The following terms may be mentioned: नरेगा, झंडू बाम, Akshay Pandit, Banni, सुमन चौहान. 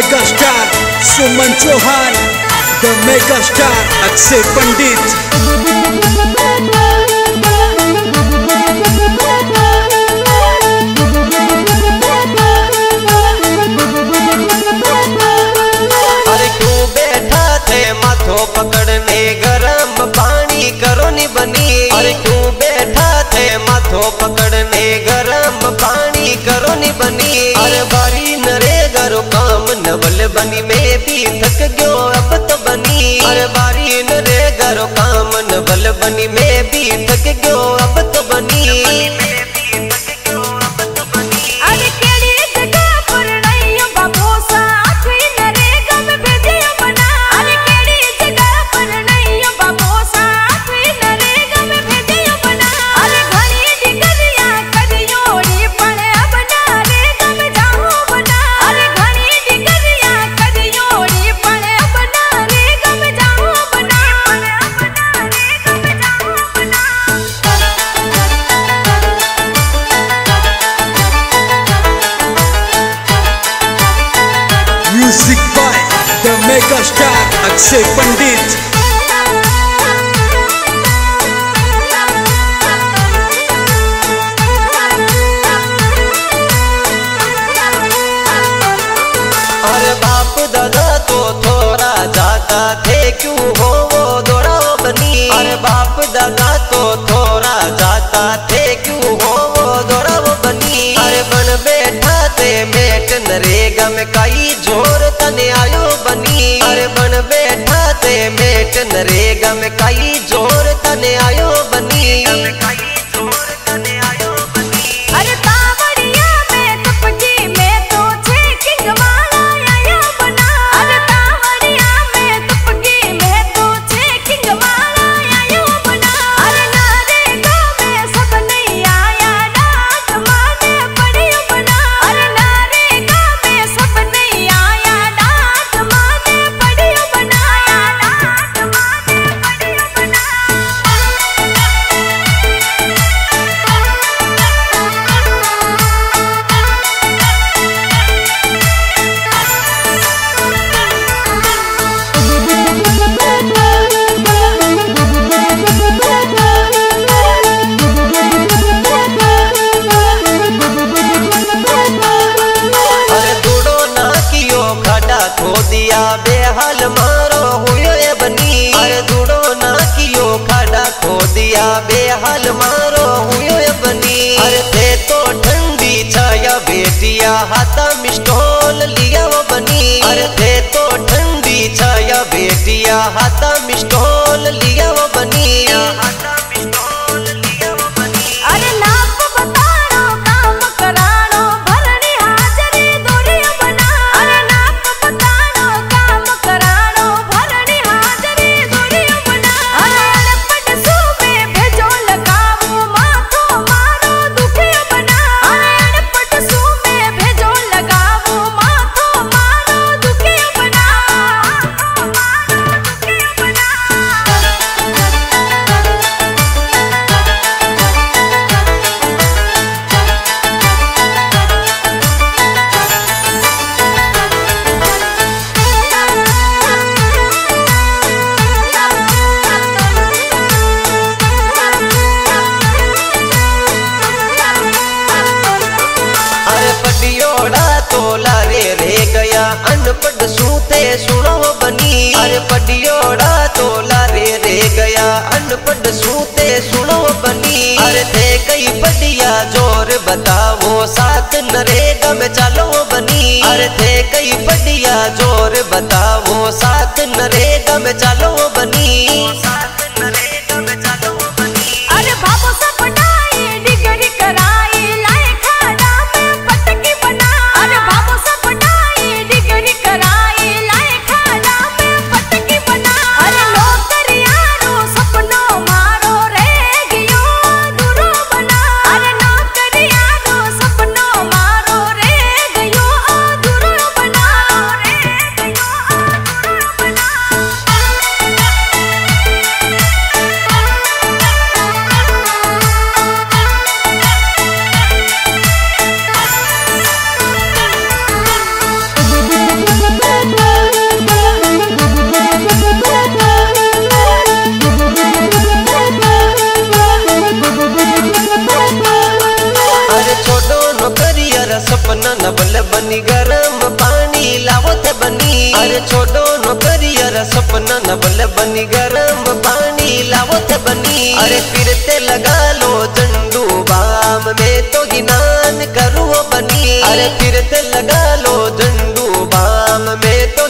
Mega star सुमन चौहान, the mega star Akshay Pandit. पकड़ में गरम पानी करो नी बनी, अरे क्यों बैठा थे माथो पकड़ में गरम पानी करो नी बनी। अरे बारी नरेगा रो काम नवल बनी में भी थक गयो अब तो बनी, अरे बारी नरेगा रो काम नवल बनी में भी थक गयो अब तो बनी। Music by the mega star Akshay Pandit. अरे बाप दादा तो थोड़ा जाता थे क्यों हो वो दौड़ा बनी, अरे बाप दादा तो थोड़ा जाता थे क्यों हो वो दौड़ा बनी। अरे बन बैठा ते मेट नरेगा में काई जोर तने आयो बनी, अरे बन बैठा ते मेट नरेगा में काई जोर तने आयो बनी। दिया बेहाल मारो हुयो ये बनी, अरे दूड़ो ना कियो खाड़ा खो दिया बेहाल मारो हुयो ये बनी। अरे थे तो ठंडी छाया बेटिया हाथा मिस्टोल लिया वो बनी, अरे थे तो ठंडी छाया बेटिया हाथा मिस्टोल लिया वो बनी। अनपढ़ सूते सुनो बनी, अरे पटियोड़ा तोला रे गया अनपढ़ सूते सुनो बनी। अरे थे कई बढ़िया जोर बताओ साथ नरेगा में चलो बनी, अरे थे कई बढ़िया जोर बताओ साथ नरेगा में चलो बनी। बनी गरम पानी लावत बनी। अरे छोड़ो नौकरी अरे सपना न भले बनी गरम पानी लावत बनी। अरे फिरते लगा लो झंडू बाम में तो गिनान करो बनी। अरे फिरते लगा लो झंडू बाम में तो